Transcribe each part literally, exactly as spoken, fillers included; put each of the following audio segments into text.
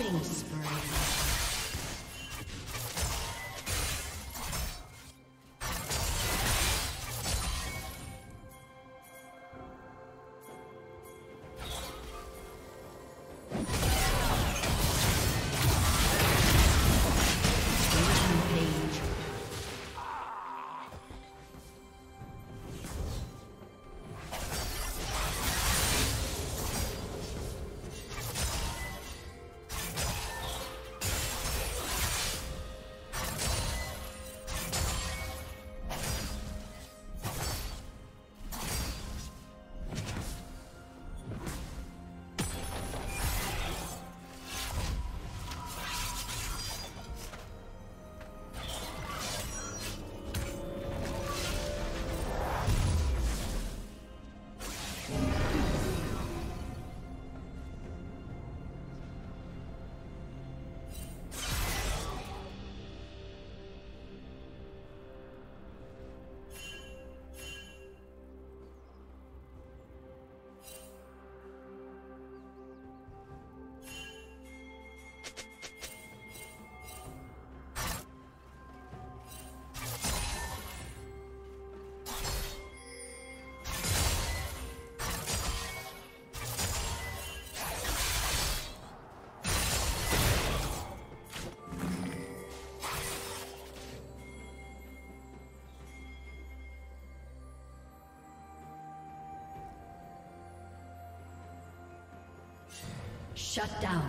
Killing spree. Shut down.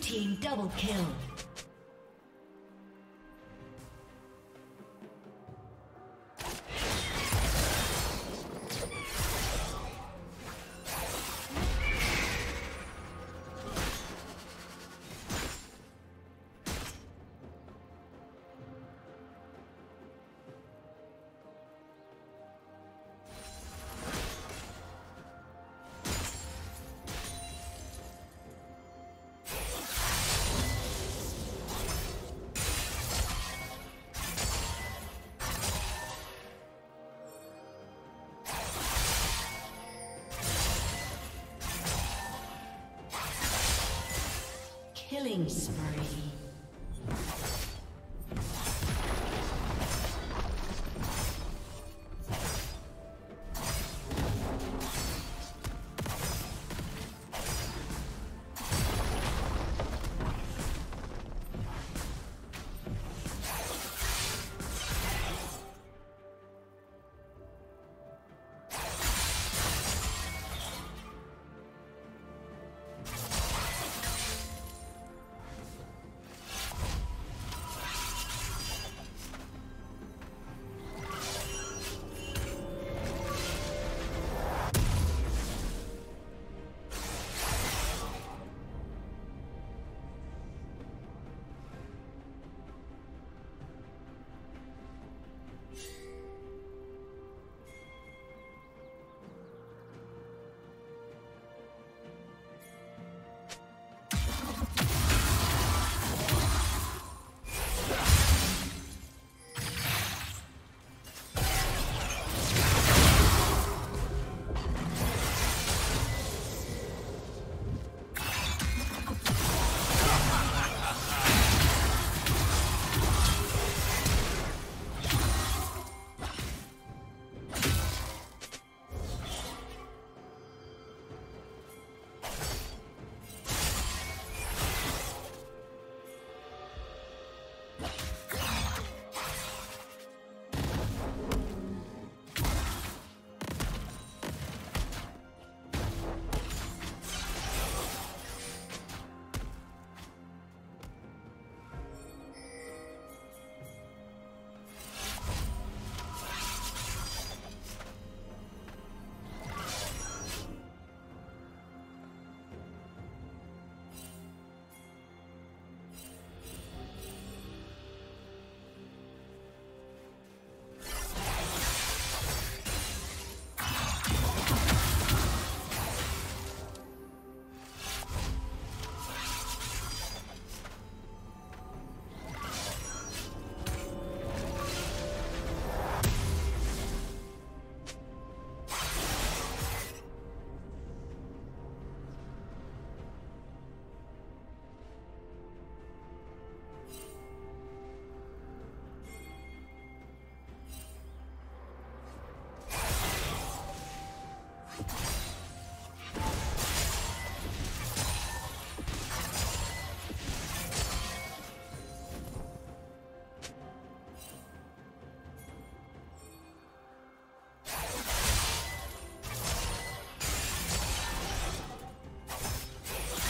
Team double kill. Killing spree.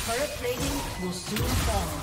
Turret plating will soon fall.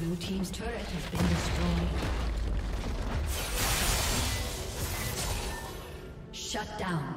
Blue team's turret has been destroyed. Shut down.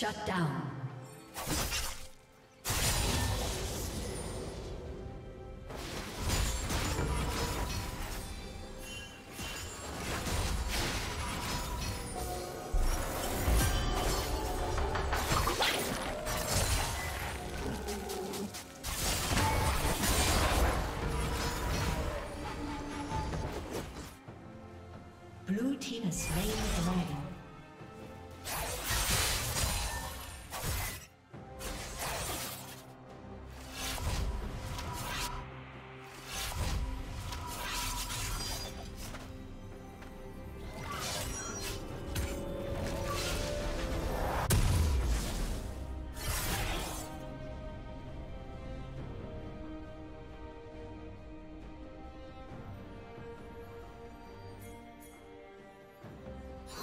Shut down. Blue team has slain the dragon.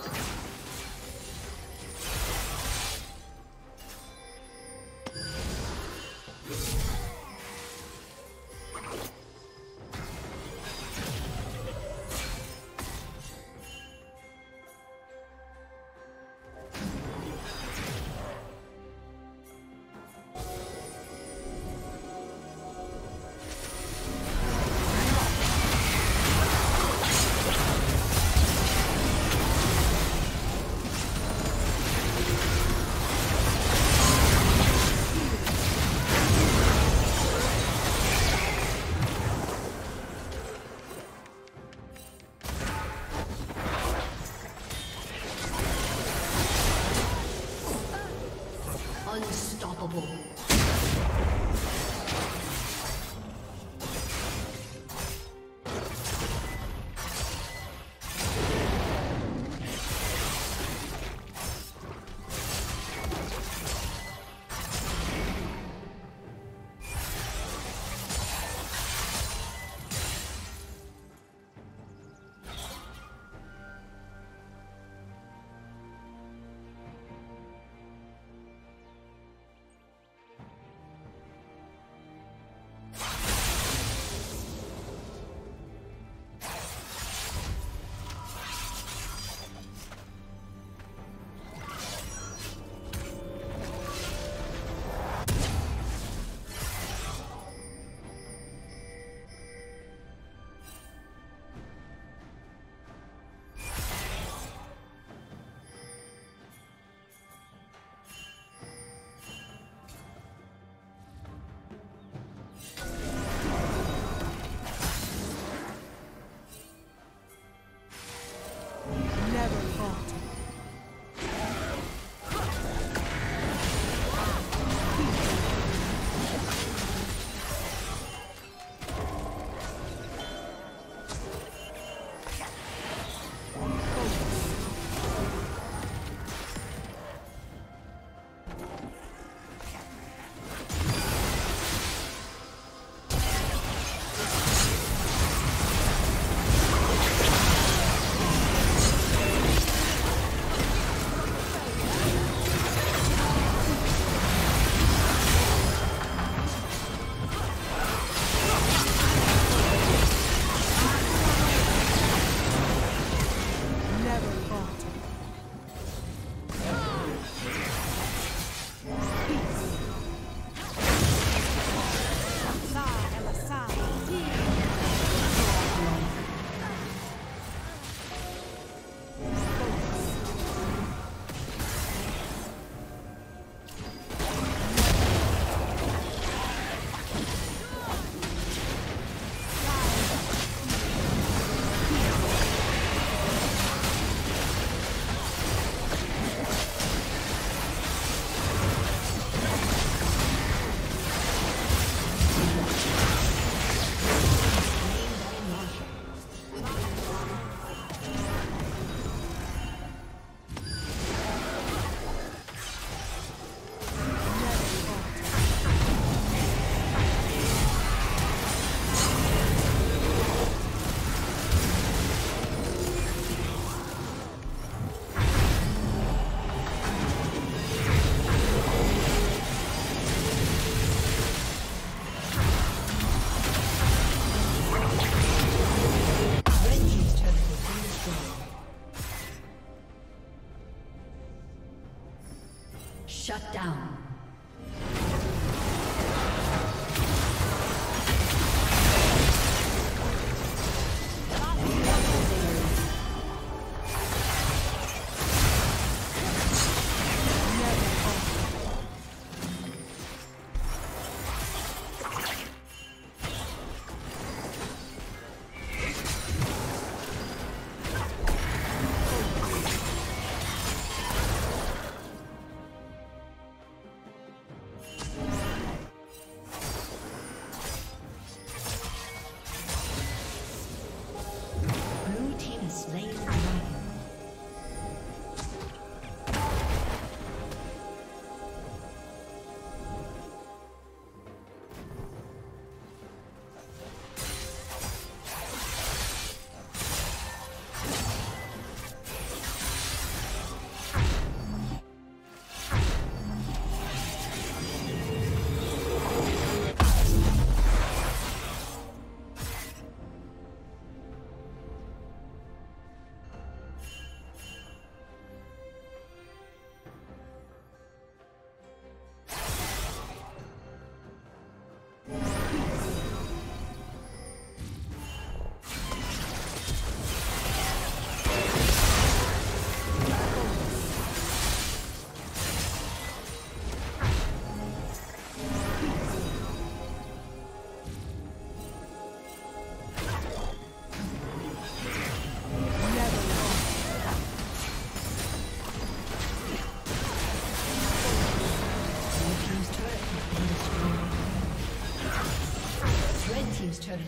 Okay.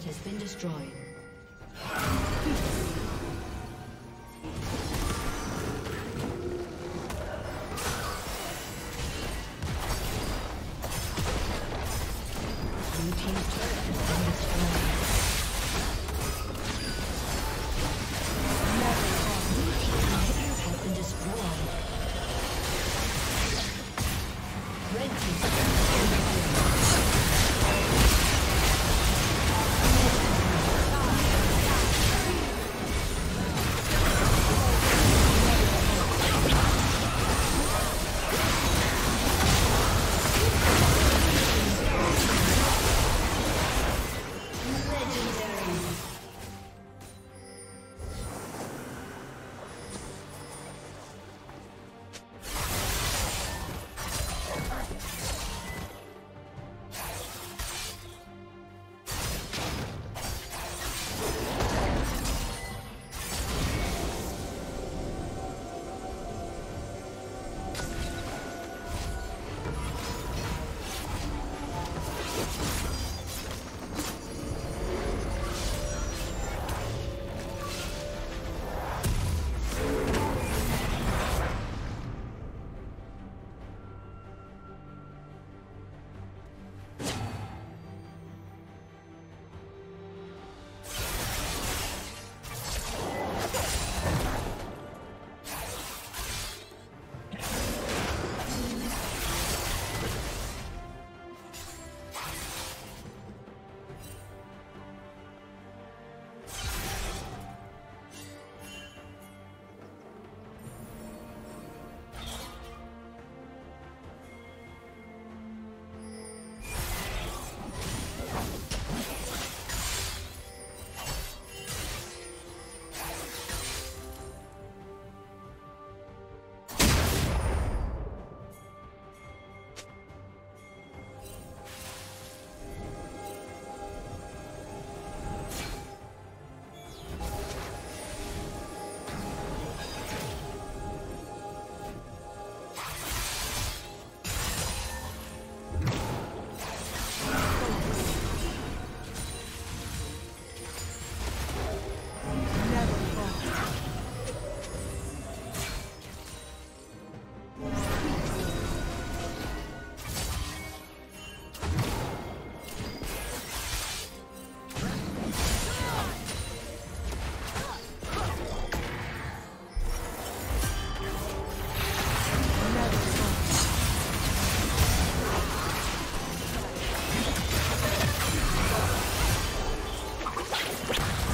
turret has been destroyed. What?